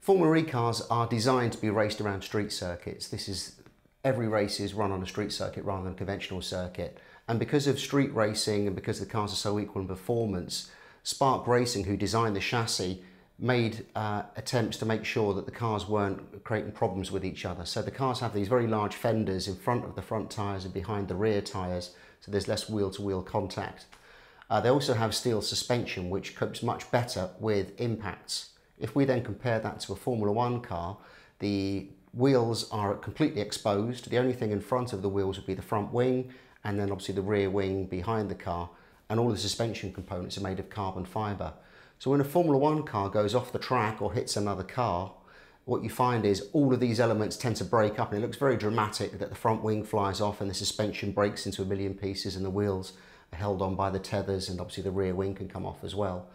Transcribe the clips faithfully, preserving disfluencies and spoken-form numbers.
Formula E cars are designed to be raced around street circuits. This is, every race is run on a street circuit rather than a conventional circuit. And because of street racing and because the cars are so equal in performance, Spark Racing, who designed the chassis, made uh, attempts to make sure that the cars weren't creating problems with each other. So the cars have these very large fenders in front of the front tyres and behind the rear tyres, so there's less wheel-to-wheel contact. Uh, they also have steel suspension, which copes much better with impacts. If we then compare that to a Formula One car, the wheels are completely exposed. The only thing in front of the wheels would be the front wing, and then obviously the rear wing behind the car, and all the suspension components are made of carbon fibre. So when a Formula One car goes off the track or hits another car, what you find is all of these elements tend to break up, and it looks very dramatic that the front wing flies off and the suspension breaks into a million pieces and the wheels are held on by the tethers, and obviously the rear wing can come off as well.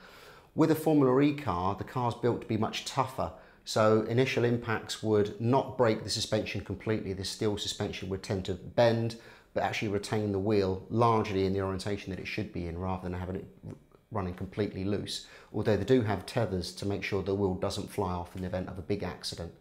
With a Formula E car, the car's built to be much tougher, so initial impacts would not break the suspension completely. The steel suspension would tend to bend but actually retain the wheel largely in the orientation that it should be in rather than having it running completely loose, although they do have tethers to make sure the wheel doesn't fly off in the event of a big accident.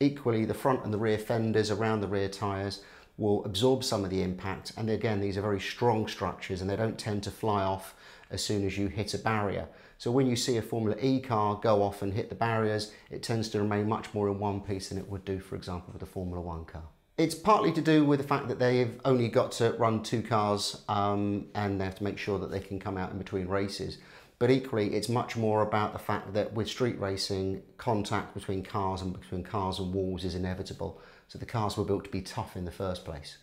Equally, the front and the rear fenders around the rear tyres will absorb some of the impact, and again these are very strong structures and they don't tend to fly off as soon as you hit a barrier. So when you see a Formula E car go off and hit the barriers, it tends to remain much more in one piece than it would do, for example, with a Formula One car. It's partly to do with the fact that they've only got to run two cars um, and they have to make sure that they can come out in between races. But equally, it's much more about the fact that with street racing, contact between cars and between cars and walls is inevitable. So the cars were built to be tough in the first place.